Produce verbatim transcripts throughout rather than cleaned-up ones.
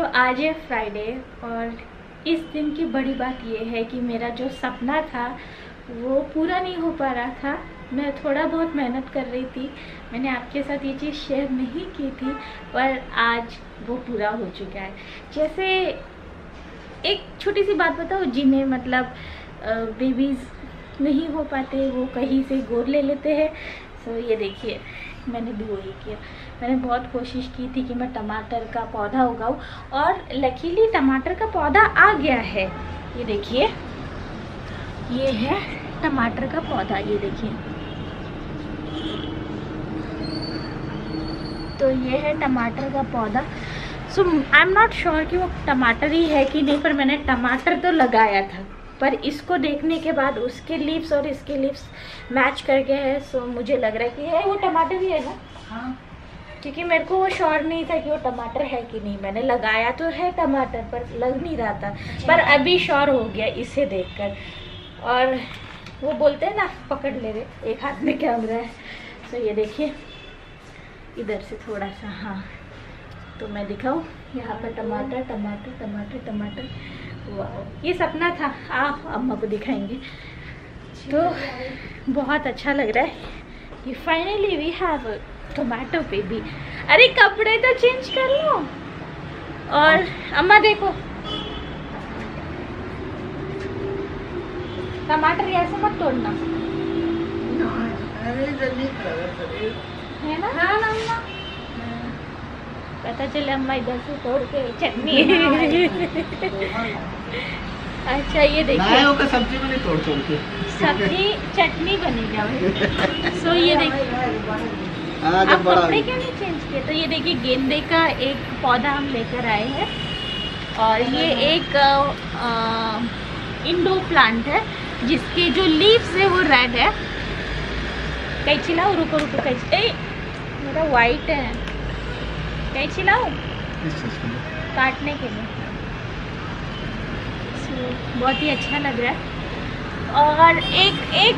तो आज है फ्राइडे और इस दिन की बड़ी बात ये है कि मेरा जो सपना था वो पूरा नहीं हो पा रहा था। मैं थोड़ा बहुत मेहनत कर रही थी, मैंने आपके साथ ये चीज़ शेयर नहीं की थी, पर आज वो पूरा हो चुका है। जैसे एक छोटी सी बात बताओ, जिन्हें मतलब बेबीज़ नहीं हो पाते वो कहीं से गोद ले लेते हैं। सो ये देखिए, मैंने भी वही किया। मैंने बहुत कोशिश की थी कि मैं टमाटर का पौधा उगाऊं और लकीली टमाटर का पौधा आ गया है। ये देखिए, ये है टमाटर का पौधा, ये देखिए। तो ये है टमाटर का पौधा। So I am not sure कि वो टमाटर ही है कि नहीं, पर मैंने टमाटर तो लगाया था, पर इसको देखने के बाद उसके लीव्स और इसके लीव्स मैच कर गए हैं। सो मुझे लग रहा है कि है वो टमाटर ही है ना। हाँ, क्योंकि मेरे को वो श्योर नहीं था कि वो टमाटर है कि नहीं। मैंने लगाया तो है टमाटर, पर लग नहीं रहा था, पर अभी श्योर हो गया इसे देखकर। और वो बोलते हैं ना, पकड़ ले रे, एक हाथ में कैमरा है। सो ये देखिए, इधर से थोड़ा सा, हाँ तो मैं दिखाऊँ, यहाँ पर टमाटर टमाटर टमाटर टमाटर। वाह, ये सपना था। आप अम्मा को दिखाएंगे। तो बहुत अच्छा लग रहा है कि finally we have tomato baby. अरे कपड़े तो चेंज कर लो। और अम्मा देखो, टमाटर ऐसे मत तोड़ना है ना। हाँ अम्मा, पता चले अम्मा इधर से तोड़ के चटनी। अच्छा ये देखिए, सब्जी में नहीं तोड़ तोड़ के सब्जी चटनी बनेगा। सो ये देखिए, आप कपड़े क्यों नहीं चेंज किए। तो ये देखिए, गेंदे का एक पौधा हम लेकर आए हैं और ये एक इंडो प्लांट है जिसके जो लीव्स है वो रेड है। कैंची लाओ, रुको रुको कैंची, ए मेरा वाइट है। कैंची लाओ काटने के लिए। बहुत ही अच्छा लग रहा है। और एक एक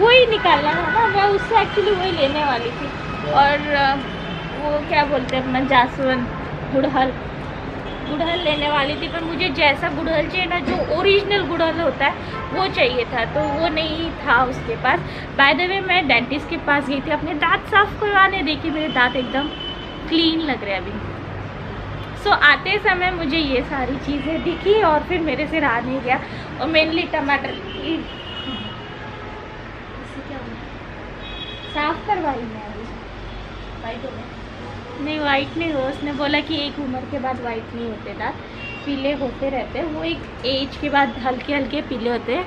वही निकालना था ना, मैं उससे एक्चुअली वही लेने वाली थी। और वो क्या बोलते हैं अपना, जासवन गुड़हल, गुड़हल लेने वाली थी, पर मुझे जैसा गुड़हल चाहिए ना, जो ओरिजिनल गुड़हल होता है वो चाहिए था, तो वो नहीं था उसके पास। बाय द वे मैं डेंटिस्ट के पास गई थी अपने दांत साफ करवाने। देखिए मेरे दांत एकदम क्लीन लग रहे हैं अभी। सो so, आते समय मुझे ये सारी चीज़ें दिखी और फिर मेरे से रहा नहीं गया। और मेनली टमाटर साफ करवाई मैं अभी। वाइट हो गए? नहीं वाइट नहीं हुआ। उसने बोला कि एक उम्र के बाद वाइट नहीं होते दांत, पीले होते रहते हैं। वो एक एज के बाद हल्के हल्के पीले होते हैं।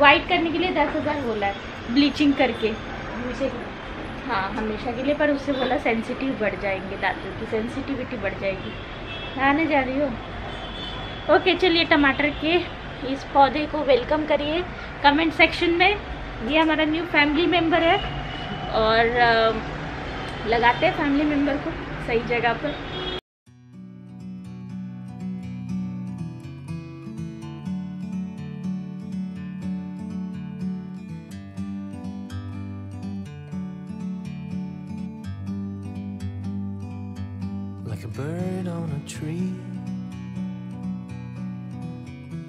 वाइट करने के लिए दस हज़ार बोला है, ब्लीचिंग करके हमेशा। हाँ हमेशा के लिए, पर उससे बोला सेंसिटिव बढ़ जाएंगे, दांतों की सेंसिटिविटी बढ़ जाएगी। आने जा रही हो? ओके चलिए, टमाटर के इस पौधे को वेलकम करिए कमेंट सेक्शन में। ये हमारा न्यू फैमिली मेम्बर है और आ, लगाते हैं फैमिली मेम्बर को सही जगह पर। Like a bird on a tree,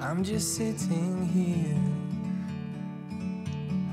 I'm just sitting here.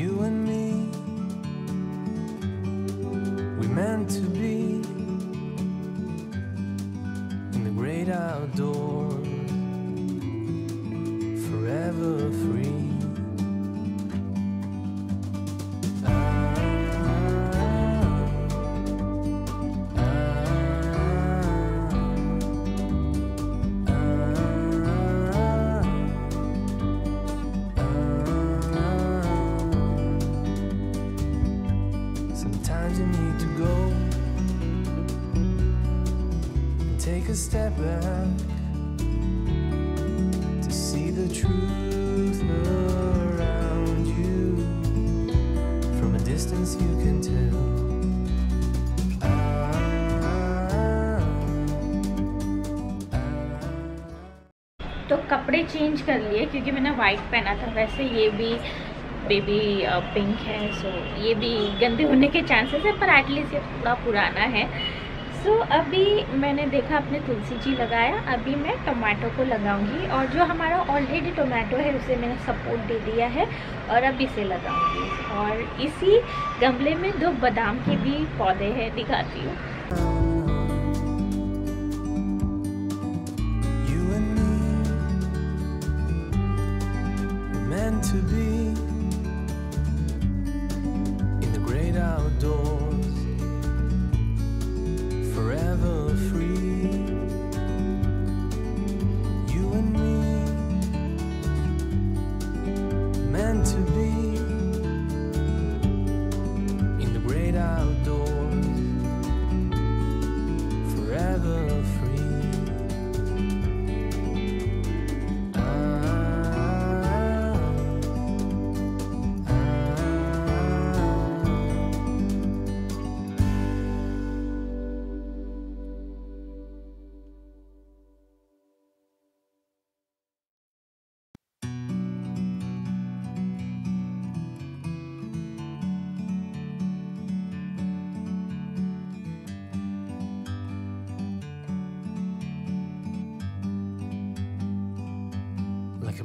you and me. We meant to be outdoors, forever free. Sometimes you need to go, take a step back to see the truth of as you can tell. तो कपड़े change कर लिए क्योंकि मैंने white पहना था। वैसे ये भी बेबी पिंक है, सो ये भी गंदे होने के चांसेस है, पर एटलीस्ट ये थोड़ा पुराना है। सो so, अभी मैंने देखा अपने तुलसी जी लगाया, अभी मैं टमाटो को लगाऊंगी और जो हमारा ऑलरेडी टमाटो है उसे मैंने सपोर्ट दे दिया है और अब इसे लगाऊंगी। और इसी गमले में दो बादाम के भी पौधे हैं, दिखाती हूँ।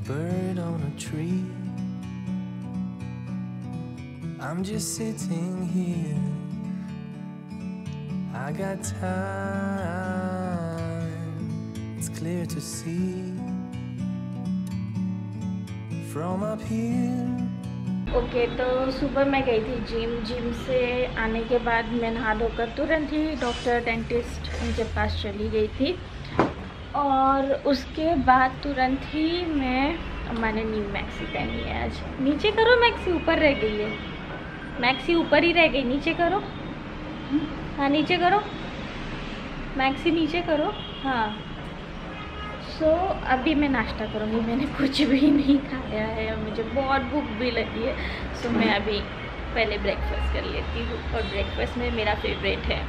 Bird on a tree, I'm just sitting here. I got time, it's clear to see from up here. Okay okay, तो सुबह मैं गई थी जिम। जिम से आने के बाद मैं नहा धोकर तुरंत ही डॉक्टर डेंटिस्ट उनके पास चली गई थी और उसके बाद तुरंत ही मैं मैंने न्यू मैक्सी पहनी है आज। नीचे करो, मैक्सी ऊपर रह गई है, मैक्सी ऊपर ही रह गई, नीचे करो। हाँ नीचे करो, मैक्सी नीचे करो। हाँ सो so, अभी मैं नाश्ता करूँगी, मैंने कुछ भी नहीं खाया है और मुझे बहुत भूख भी लगी है। सो so, मैं अभी पहले ब्रेकफास्ट कर लेती हूँ और ब्रेकफास्ट में मेरा फेवरेट है।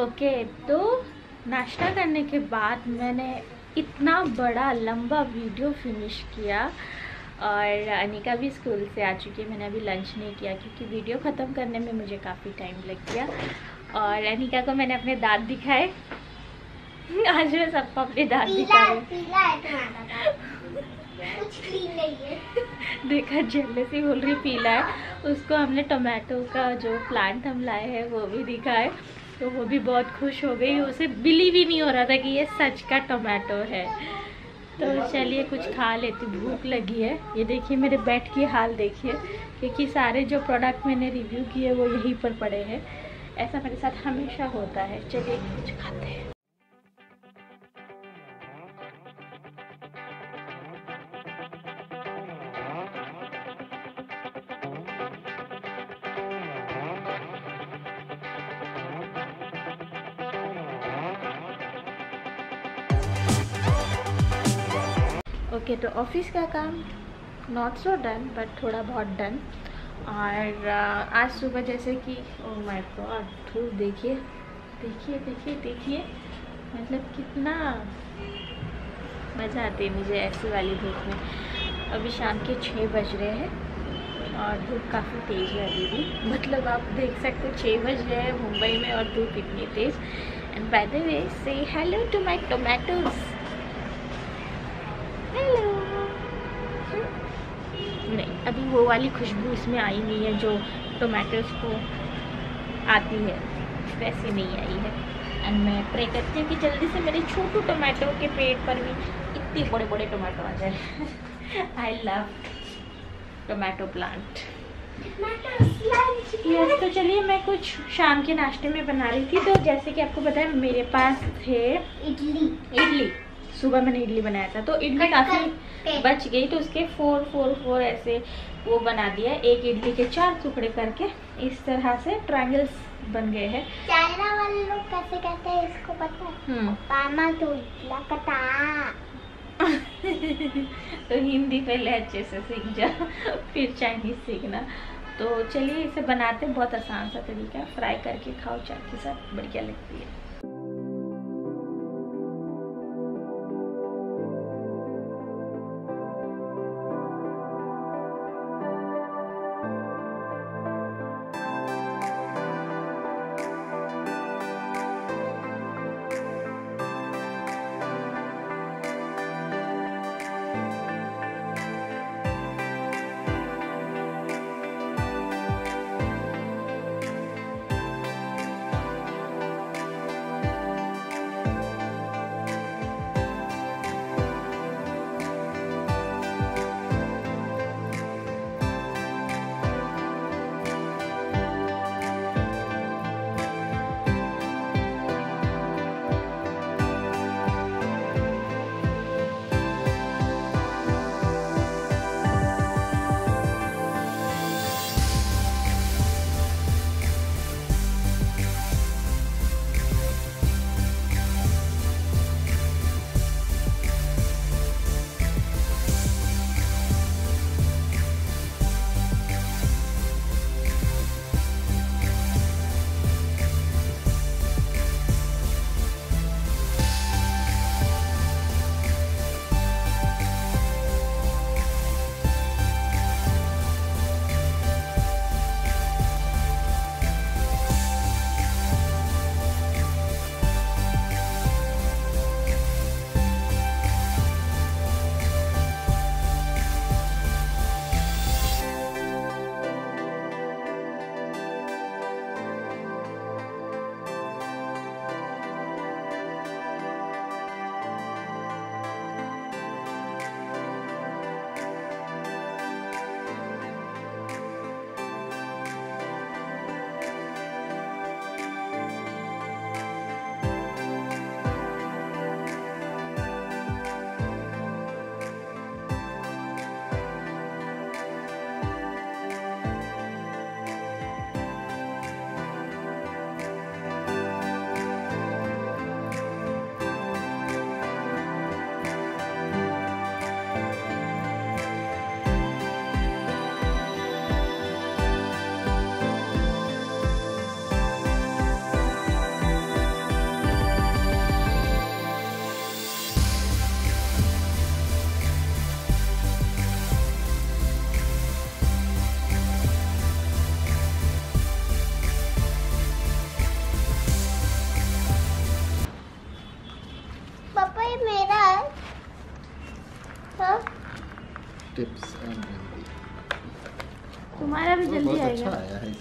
ओके okay, तो नाश्ता करने के बाद मैंने इतना बड़ा लंबा वीडियो फिनिश किया और अनिका भी स्कूल से आ चुकी है। मैंने अभी लंच नहीं किया क्योंकि वीडियो ख़त्म करने में मुझे काफ़ी टाइम लग गया। और अनिका को मैंने अपने दांत दिखाए, आज मैं सबको अपने दांत दिखाए। देखा जल्दी से बोल रही पीला है। उसको हमने टमाटो का जो प्लांट हम लाए हैं वो भी दिखाए, तो वो भी बहुत खुश हो गई। उसे बिलीव ही नहीं हो रहा था कि ये सच का टमाटो है। तो चलिए कुछ खा लेती, भूख लगी है। ये देखिए मेरे बेड की हाल देखिए, क्योंकि सारे जो प्रोडक्ट मैंने रिव्यू किए वो यहीं पर पड़े हैं। ऐसा मेरे साथ हमेशा होता है। चलिए कुछ खाते हैं। ओके okay, तो ऑफिस का काम नॉट सो डन बट थोड़ा बहुत डन। और आज सुबह जैसे कि ओ माय गॉड धूप देखिए देखिए देखिए देखिए मतलब कितना मज़ा आती है मुझे ऐसी वाली धूप में। अभी शाम के छः बज रहे हैं और धूप काफ़ी तेज़ है अभी भी। मतलब आप देख सकते हो छः बज रहे हैं मुंबई में और धूप इतनी तेज़। एंड बाय द वे से hello to my tomatoes. Hello. नहीं, अभी वो वाली खुशबू इसमें आई नहीं है जो टोमेटोस को आती है, वैसे नहीं आई है। एंड मैं प्रे करती हूँ कि जल्दी से मेरे छोटू टोमेटो के पेड़ पर भी इतने बड़े बड़े टोमेटो आ जाए। I love tomato plant. Yes, तो चलिए मैं कुछ शाम के नाश्ते में बना रही थी। तो जैसे कि आपको पता है मेरे पास थे इडली इडली सुबह मैंने इडली बनाया था, तो इडली काफ़ी बच गई तो उसके फोर फोर फोर ऐसे वो बना दिया। एक इडली के चार टुकड़े करके इस तरह से ट्रायंगल्स बन गए हैं। चाइना वाले लोग कैसे कहते हैं इसको पता है? पामा तो इडला कटा। तो हिंदी पहले अच्छे से सीख जा फिर चाइनीज सीखना। तो चलिए इसे बनाते, बहुत आसान सा तरीका, फ्राई करके खाओ चाय के साथ, बढ़िया लगती है। Tips and remedy. तुम्हारा भी जल्दी आएगा। अच्छा आया है,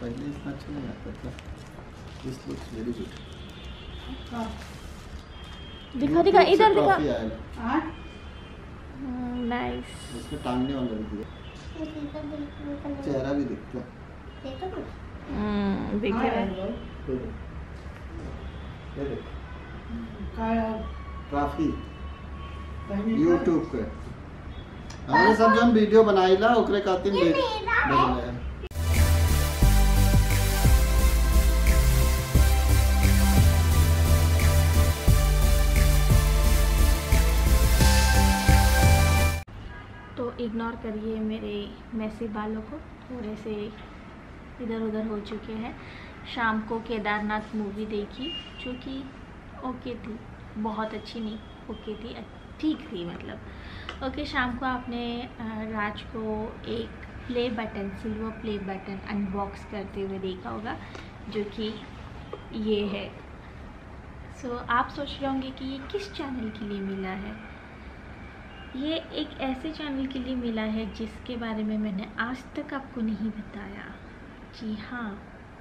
पहले इतना अच्छा नहीं आता था। This looks very good. दिखा दिखा इधर दिखा। हां नाइस। इसको टांगने वाला भी दिया, चेहरा भी दिखता है, दिख रहा है। ये देख काफी यूट्यूब पे हमने सब जन वीडियो बनाई ला ओकरे खातिर भेजले। तो इग्नोर करिए मेरे मैसी बालों को, थोड़े से इधर उधर हो चुके हैं। शाम को केदारनाथ मूवी देखी जो कि ओके थी, बहुत अच्छी नहीं, ओके थी, ठीक थी मतलब ओके। शाम को आपने राज को एक play button, silver play button unbox करते हुए देखा होगा जो कि ये है। सो so, आप सोच रहे होंगे कि ये किस चैनल के लिए मिला है। ये एक ऐसे चैनल के लिए मिला है जिसके बारे में मैंने आज तक आपको नहीं बताया। जी हाँ,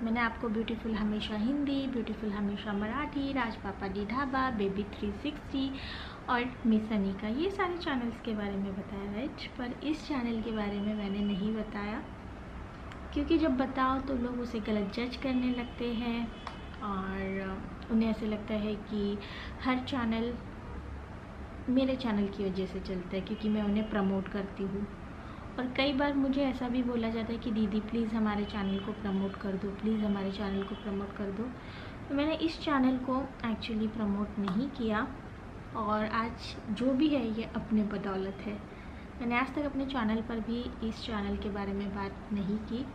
मैंने आपको ब्यूटीफुल हमेशा हिंदी, ब्यूटीफुल हमेशा Marathi, Raj Papa di Dhaba, baby three sixty और मिसनी का, ये सारे चैनल्स के बारे में बताया राइट, पर इस चैनल के बारे में मैंने नहीं बताया क्योंकि जब बताओ तो लोग उसे गलत जज करने लगते हैं और उन्हें ऐसे लगता है कि हर चैनल मेरे चैनल की वजह से चलता है क्योंकि मैं उन्हें प्रमोट करती हूँ। और कई बार मुझे ऐसा भी बोला जाता है कि दीदी प्लीज़ हमारे चैनल को प्रमोट कर दो, प्लीज़ हमारे चैनल को प्रमोट कर दो। तो मैंने इस चैनल को एक्चुअली प्रमोट नहीं किया और आज जो भी है ये अपने बदौलत है। मैंने आज तक अपने चैनल पर भी इस चैनल के बारे में बात नहीं की,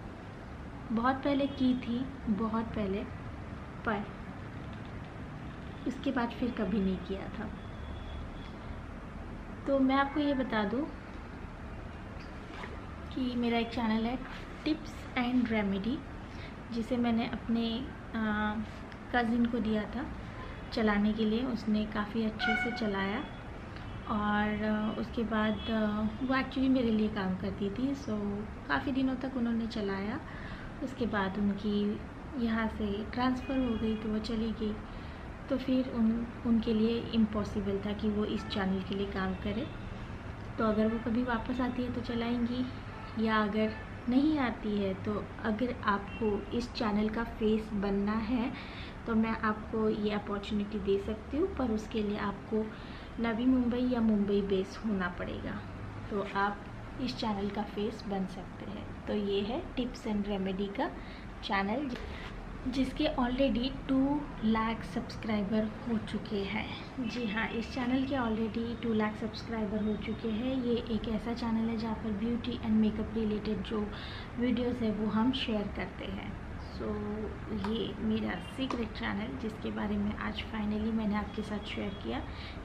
बहुत पहले की थी, बहुत पहले, पर उसके बाद फिर कभी नहीं किया था। तो मैं आपको ये बता दूँ कि मेरा एक चैनल है टिप्स एंड रेमेडी, जिसे मैंने अपने कज़िन को दिया था चलाने के लिए। उसने काफ़ी अच्छे से चलाया और आ, उसके बाद आ, वो एक्चुअली मेरे लिए काम करती थी, सो काफ़ी दिनों तक उन्होंने चलाया। उसके बाद उनकी यहाँ से ट्रांसफ़र हो गई तो वो चली गई, तो फिर उन उनके लिए इम्पॉसिबल था कि वो इस चैनल के लिए काम करे। तो अगर वो कभी वापस आती है तो चलाएंगी, या अगर नहीं आती है तो अगर आपको इस चैनल का फेस बनना है तो मैं आपको ये अपॉर्चुनिटी दे सकती हूँ, पर उसके लिए आपको नवी मुंबई या मुंबई बेस होना पड़ेगा, तो आप इस चैनल का फेस बन सकते हैं। तो ये है टिप्स एंड रेमेडी का चैनल जिसके ऑलरेडी टू लाख सब्सक्राइबर हो चुके हैं। जी हाँ, इस चैनल के ऑलरेडी टू लाख सब्सक्राइबर हो चुके हैं। ये एक ऐसा चैनल है जहाँ पर ब्यूटी एंड मेकअप रिलेटेड जो वीडियोस है वो हम शेयर करते हैं। सो so, ये मेरा सीक्रेट चैनल जिसके बारे में आज फाइनली मैंने आपके साथ शेयर किया।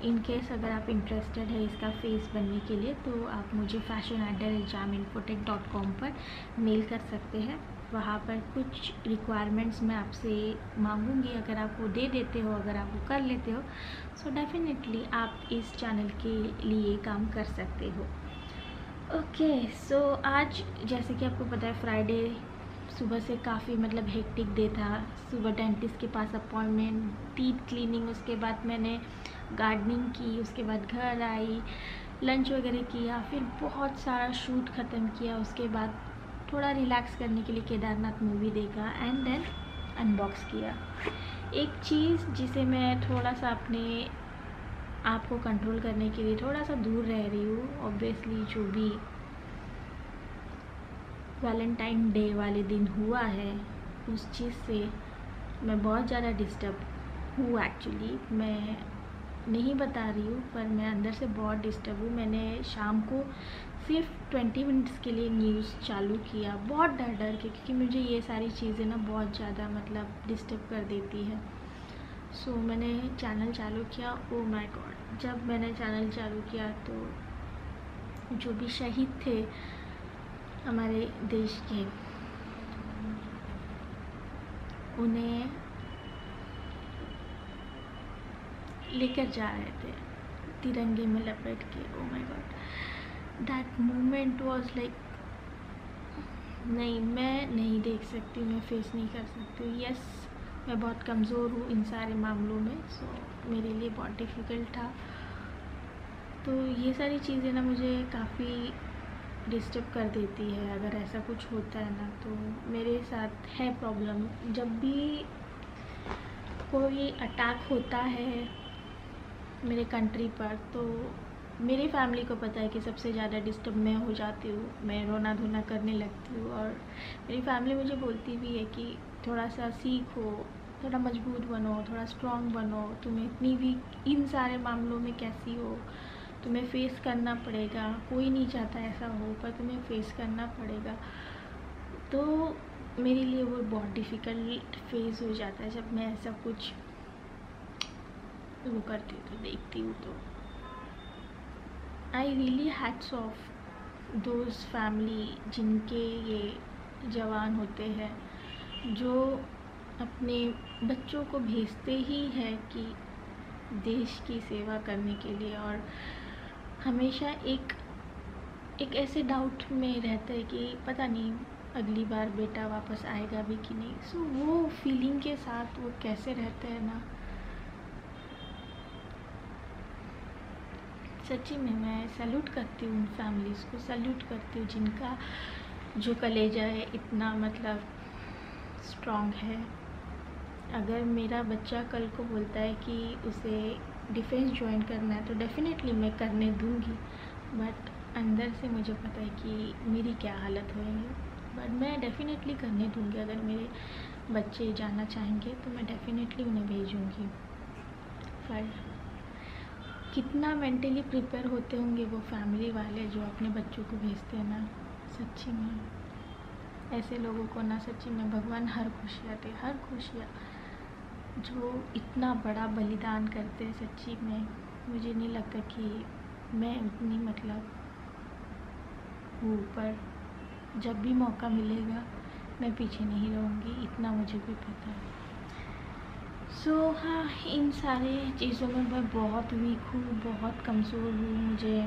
इन केस अगर आप इंटरेस्टेड है इसका फेस बनने के लिए तो आप मुझे फैशन एट जामिनफोटेक डॉट कॉम पर मेल कर सकते हैं। वहाँ पर कुछ रिक्वायरमेंट्स मैं आपसे मांगूंगी, अगर आप वो दे देते हो, अगर आप वो कर लेते हो सो so डेफिनेटली आप इस चैनल के लिए काम कर सकते हो। ओके okay, सो so आज जैसे कि आपको पता है फ्राइडे सुबह से काफ़ी मतलब हेक्टिक डे था। सुबह डेंटिस्ट के पास अपॉइंटमेंट, टीथ क्लीनिंग, उसके बाद मैंने गार्डनिंग की, उसके बाद घर आई, लंच वगैरह किया, फिर बहुत सारा शूट ख़त्म किया, उसके बाद थोड़ा रिलैक्स करने के लिए केदारनाथ मूवी देखा एंड देन अनबॉक्स किया। एक चीज़ जिसे मैं थोड़ा सा अपने आप को कंट्रोल करने के लिए थोड़ा सा दूर रह रही हूँ ऑब्वियसली, जो भी वैलेंटाइन डे वाले दिन हुआ है उस चीज़ से मैं बहुत ज़्यादा डिस्टर्ब हूँ। एक्चुअली मैं नहीं बता रही हूँ पर मैं अंदर से बहुत डिस्टर्ब हूँ। मैंने शाम को सिर्फ बीस मिनट्स के लिए न्यूज़ चालू किया, बहुत डर डर के, क्योंकि मुझे ये सारी चीज़ें ना बहुत ज़्यादा मतलब डिस्टर्ब कर देती है। सो so, मैंने चैनल चालू किया। ओ माय गॉड, जब मैंने चैनल चालू किया तो जो भी शहीद थे हमारे देश के, उन्हें लेकर जा रहे थे तिरंगे में लपेट के। Oh my God, that moment was like नहीं, मैं नहीं देख सकती, मैं फेस नहीं कर सकती। यस yes, मैं बहुत कमज़ोर हूँ इन सारे मामलों में, सो so, मेरे लिए बहुत डिफ़िकल्ट था। तो ये सारी चीज़ें ना मुझे काफ़ी डिस्टर्ब कर देती है। अगर ऐसा कुछ होता है ना तो मेरे साथ है प्रॉब्लम। जब भी कोई अटैक होता है मेरे कंट्री पर तो मेरी फैमिली को पता है कि सबसे ज़्यादा डिस्टर्ब मैं हो जाती हूँ, मैं रोना धोना करने लगती हूँ। और मेरी फैमिली मुझे बोलती भी है कि थोड़ा सा सीखो, थोड़ा मजबूत बनो, थोड़ा स्ट्रॉन्ग बनो, तुम्हें इतनी वीक इन सारे मामलों में कैसी हो, तुम्हें फ़ेस करना पड़ेगा, कोई नहीं चाहता ऐसा हो पर तुम्हें फ़ेस करना पड़ेगा। तो मेरे लिए वो बहुत डिफ़िकल्ट फेज़ हो जाता है जब मैं ऐसा कुछ वो करती हूँ, तो देखती हूँ। तो I really hats off those family जिनके ये जवान होते हैं जो अपने बच्चों को भेजते ही है कि देश की सेवा करने के लिए, और हमेशा एक एक ऐसे डाउट में रहता है कि पता नहीं अगली बार बेटा वापस आएगा भी कि नहीं। सो so, वो फीलिंग के साथ वो कैसे रहते हैं ना, सच्ची में मैं सैल्यूट करती हूँ उन फैमिलीज़ को, सैल्यूट करती हूँ जिनका जो कलेजा है इतना मतलब स्ट्रॉन्ग है। अगर मेरा बच्चा कल को बोलता है कि उसे डिफेंस ज्वाइन करना है तो डेफिनेटली मैं करने दूँगी, बट अंदर से मुझे पता है कि मेरी क्या हालत होगी। बट मैं डेफिनेटली करने दूँगी, अगर मेरे बच्चे जाना चाहेंगे तो मैं डेफिनेटली उन्हें भेजूँगी। पर कितना मेंटली प्रिपेयर होते होंगे वो फैमिली वाले जो अपने बच्चों को भेजते हैं ना, सच्ची में ऐसे लोगों को ना सच्ची में भगवान हर खुशियाँ दे, हर खुशियाँ, जो इतना बड़ा बलिदान करते हैं। सच्ची में मुझे नहीं लगता कि मैं उतनी मतलब हूँ, पर जब भी मौका मिलेगा मैं पीछे नहीं रहूँगी, इतना मुझे भी पता है। सो so, हाँ, इन सारे चीज़ों में मैं बहुत वीक हूँ, बहुत कमज़ोर हूँ, मुझे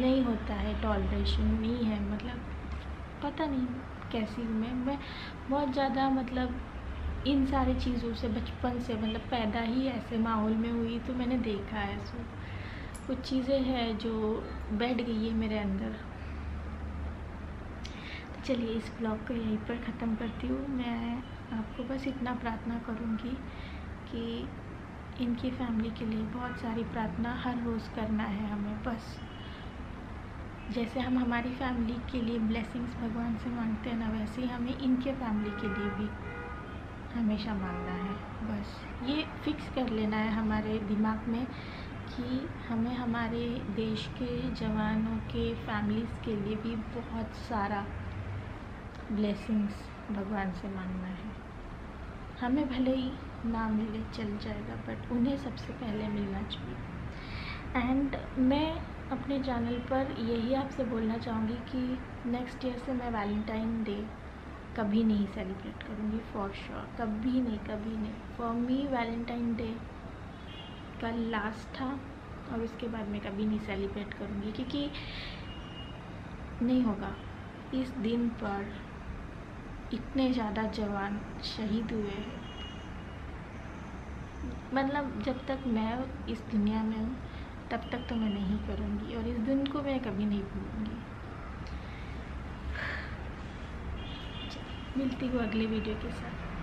नहीं होता है, टॉलरेशन नहीं है, मतलब पता नहीं कैसी हूँ मैं। मैं बहुत ज़्यादा मतलब इन सारी चीज़ों से बचपन से मतलब पैदा ही ऐसे माहौल में हुई, तो मैंने देखा है। सो कुछ चीज़ें हैं जो बैठ गई है मेरे अंदर। तो चलिए इस ब्लॉग को यहीं पर ख़त्म करती हूँ। मैं आपको बस इतना प्रार्थना करूँगी कि इनकी फैमिली के लिए बहुत सारी प्रार्थना हर रोज़ करना है हमें, बस जैसे हम हमारी फैमिली के लिए ब्लेसिंग्स भगवान से मांगते हैं ना, वैसे ही हमें इनके फैमिली के लिए भी हमेशा मांगना है। बस ये फिक्स कर लेना है हमारे दिमाग में कि हमें हमारे देश के जवानों के फैमिलीज़ के लिए भी बहुत सारा ब्लेसिंग्स भगवान से मांगना है। हमें भले ही ना मिले चल जाएगा, बट उन्हें सबसे पहले मिलना चाहिए। एंड मैं अपने चैनल पर यही आपसे बोलना चाहूँगी कि नेक्स्ट ईयर से मैं वैलेंटाइन डे कभी नहीं सेलिब्रेट करूँगी, फॉर श्योर, कभी नहीं, कभी नहीं। फॉर मी वैलेंटाइन डे कल लास्ट था और उसके बाद मैं कभी नहीं सेलिब्रेट करूँगी, क्योंकि नहीं होगा। इस दिन पर इतने ज़्यादा जवान शहीद हुए हैं, मतलब जब तक मैं इस दुनिया में हूँ तब तक तो मैं नहीं करूँगी, और इस दिन को मैं कभी नहीं भूलूँगी। मिलती हूँ अगले वीडियो के साथ।